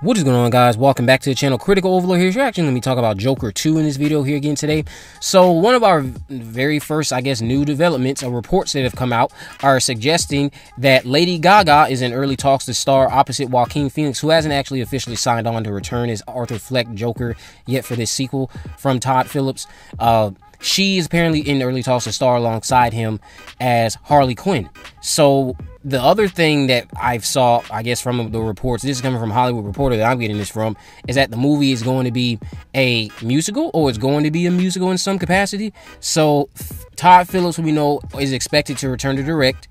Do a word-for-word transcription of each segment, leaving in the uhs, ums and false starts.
What is going on, guys? Welcome back to the channel. Critical Overlord here's your action. Let me talk about Joker two in this video here again today. So one of our very first, I guess, new developments or reports that have come out are suggesting that Lady Gaga is in early talks to star opposite Joaquin Phoenix, who hasn't actually officially signed on to return as Arthur Fleck Joker yet for this sequel from Todd Phillips. Uh, she is apparently in early talks to star alongside him as Harley Quinn. So the other thing that I've saw, I guess, from the reports, this is coming from Hollywood Reporter that I'm getting this from, is that the movie is going to be a musical, or it's going to be a musical in some capacity. So Todd Phillips, who we know, is expected to return to direct,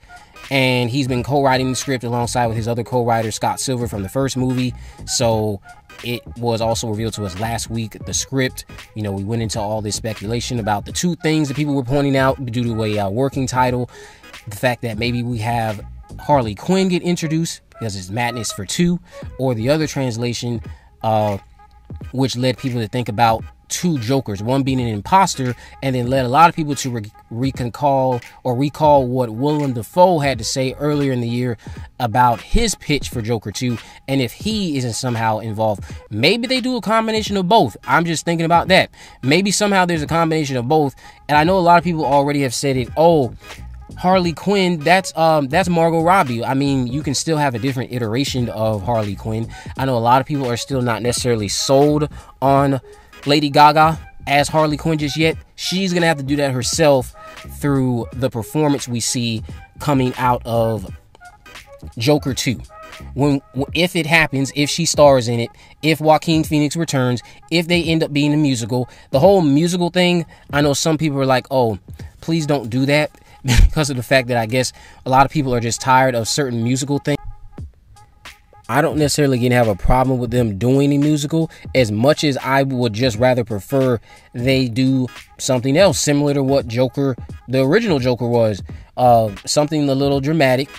and he's been co-writing the script alongside with his other co-writer, Scott Silver, from the first movie. So it was also revealed to us last week, the script. You know, we went into all this speculation about the two things that people were pointing out due to a uh, working title. The fact that maybe we have Harley Quinn get introduced because it's Madness for Two, or the other translation, uh, which led people to think about two Jokers, one being an imposter, and then led a lot of people to re reconcall or recall what Willem Dafoe had to say earlier in the year about his pitch for Joker two, and if he isn't somehow involved. Maybe they do a combination of both. I'm just thinking about that. Maybe somehow there's a combination of both, and I know a lot of people already have said it, oh, Harley Quinn, that's um that's Margot Robbie. I mean, you can still have a different iteration of Harley Quinn. I know a lot of people are still not necessarily sold on Lady Gaga as Harley Quinn just yet. She's gonna have to do that herself through the performance we see coming out of Joker two. When, if it happens, if she stars in it, if Joaquin Phoenix returns, if they end up being a musical, the whole musical thing, I know some people are like, oh, please don't do that, because of the fact that I guess a lot of people are just tired of certain musical things. I don't necessarily gonna have a problem with them doing a musical, as much as I would just rather prefer they do something else similar to what Joker, the original Joker, was. Uh, something a little dramatic,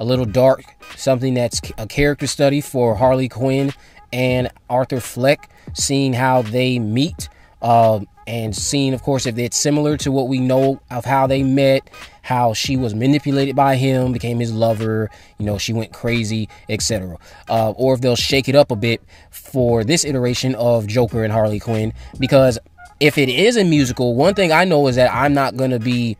a little dark, something that's a character study for Harley Quinn and Arthur Fleck, seeing how they meet. Uh, and seeing, of course, if it's similar to what we know of how they met, how she was manipulated by him, became his lover, you know, she went crazy, et cetera. Uh, or if they'll shake it up a bit for this iteration of Joker and Harley Quinn, because if it is a musical, one thing I know is that I'm not going to be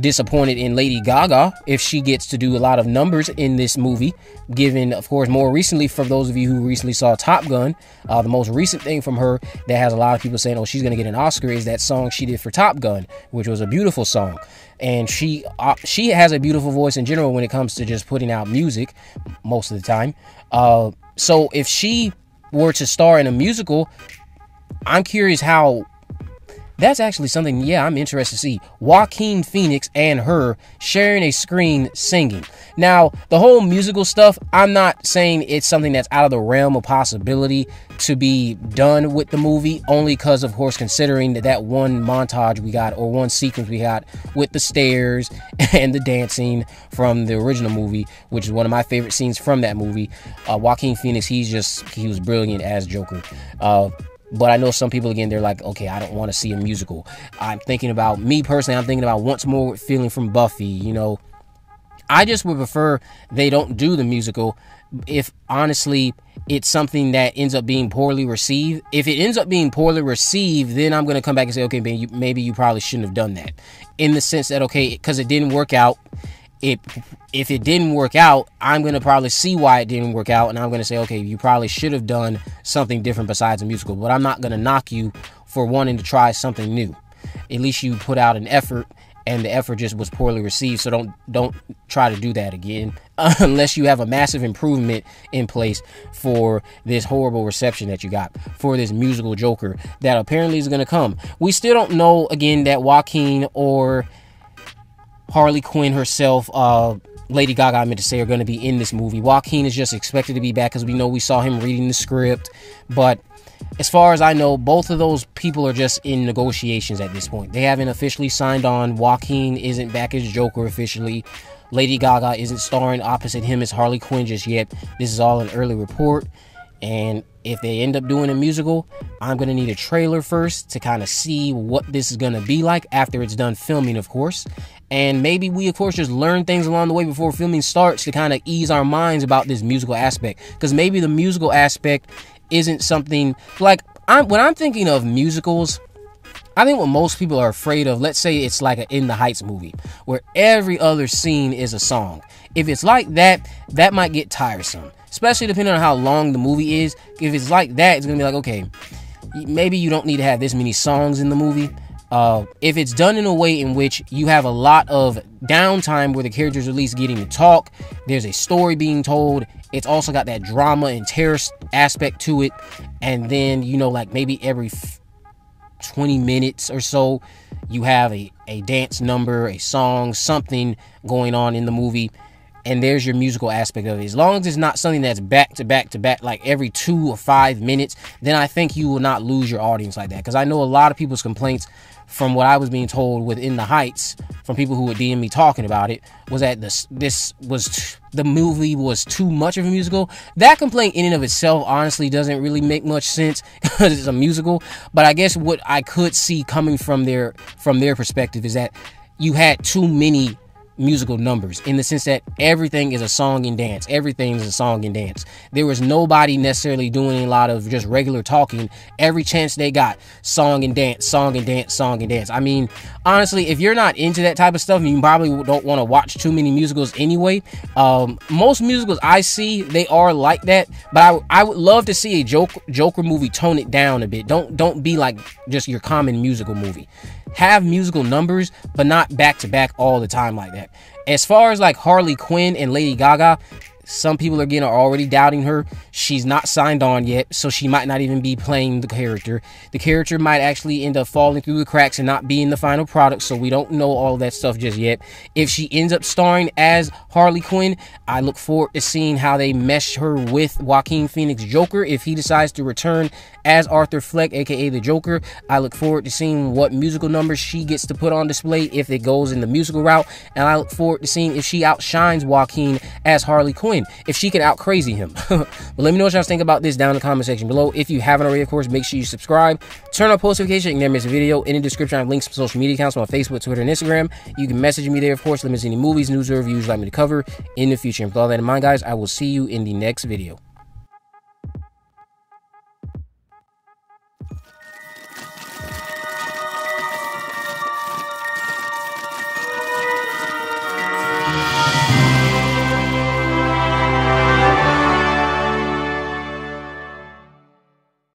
disappointed in Lady Gaga if she gets to do a lot of numbers in this movie, given, of course, more recently, for those of you who recently saw Top Gun, uh, the most recent thing from her that has a lot of people saying, oh, she's going to get an Oscar, is that song she did for Top Gun, which was a beautiful song. And she uh, she has a beautiful voice in general when it comes to just putting out music most of the time. Uh, so if she were to star in a musical, I'm curious how... That's actually something, yeah, I'm interested to see. Joaquin Phoenix and her sharing a screen singing. Now, the whole musical stuff, I'm not saying it's something that's out of the realm of possibility to be done with the movie, only because, of course, considering that that one montage we got, or one sequence we got, with the stairs and the dancing from the original movie, which is one of my favorite scenes from that movie. Uh, Joaquin Phoenix, he's just, he was brilliant as Joker. Uh, But I know some people, again, they're like, okay, I don't want to see a musical. I'm thinking about, me personally, I'm thinking about Once More with Feeling from Buffy, you know. I just would prefer they don't do the musical if, honestly, it's something that ends up being poorly received. If it ends up being poorly received, then I'm going to come back and say, okay, maybe you, maybe you probably shouldn't have done that. In the sense that, okay, because it didn't work out. It, if it didn't work out, I'm going to probably see why it didn't work out, and I'm going to say, okay, you probably should have done something different besides a musical, but I'm not going to knock you for wanting to try something new. At least you put out an effort, and the effort just was poorly received, so don't don't try to do that again, unless you have a massive improvement in place for this horrible reception that you got for this musical Joker that apparently is going to come. We still don't know, again, that Joaquin or Harley Quinn herself, uh, Lady Gaga, I meant to say, are going to be in this movie. Joaquin is just expected to be back because we know we saw him reading the script. But as far as I know, both of those people are just in negotiations at this point. They haven't officially signed on. Joaquin isn't back as Joker officially. Lady Gaga isn't starring opposite him as Harley Quinn just yet. This is all an early report. And if they end up doing a musical, I'm going to need a trailer first to kind of see what this is going to be like after it's done filming, of course. And maybe we, of course, just learn things along the way before filming starts to kind of ease our minds about this musical aspect. Because maybe the musical aspect isn't something like I'm, when I'm thinking of musicals, I think what most people are afraid of, let's say it's like an In the Heights movie where every other scene is a song. If it's like that, that might get tiresome, especially depending on how long the movie is. If it's like that, it's going to be like, okay, maybe you don't need to have this many songs in the movie. Uh, if it's done in a way in which you have a lot of downtime where the characters are at least getting to talk, there's a story being told, it's also got that drama and terror aspect to it. And then, you know, like maybe every twenty minutes or so, you have a, a dance number, a song, something going on in the movie. And there's your musical aspect of it. As long as it's not something that's back to back to back, like every two or five minutes, then I think you will not lose your audience like that. Because I know a lot of people's complaints from what I was being told within the Heights, from people who would D M me talking about it, was that this, this was the movie was too much of a musical. That complaint in and of itself, honestly, doesn't really make much sense because it's a musical. But I guess what I could see coming from their from their perspective is that you had too many musical numbers, in the sense that everything is a song and dance. Everything is a song and dance. There was nobody necessarily doing a lot of just regular talking. Every chance they got, song and dance, song and dance, song and dance. I mean, honestly, if you're not into that type of stuff, you probably don't want to watch too many musicals anyway. Um, most musicals I see, they are like that. But I, I would love to see a Joker, Joker movie tone it down a bit. Don't don't be like just your common musical movie. Have musical numbers, but not back to back all the time like that. As far as like Harley Quinn and Lady Gaga, some people again are already doubting her. She's not signed on yet, so she might not even be playing the character. The character might actually end up falling through the cracks and not being the final product, so we don't know all that stuff just yet. If she ends up starring as Harley Quinn, I look forward to seeing how they mesh her with Joaquin Phoenix Joker. If he decides to return as Arthur Fleck, aka the Joker, I look forward to seeing what musical numbers she gets to put on display if it goes in the musical route, and I look forward to seeing if she outshines Joaquin as Harley Quinn, if she can out crazy him. But let me know what y'all think about this down in the comment section below. If you haven't already, of course, make sure you subscribe, turn on post notifications, so you can never miss a video. In the description, I have links to social media accounts on Facebook, Twitter, and Instagram. You can message me there, of course. Let me see any movies, news, or reviews you'd like me to cover in the future. And with all that in mind, guys, I will see you in the next video.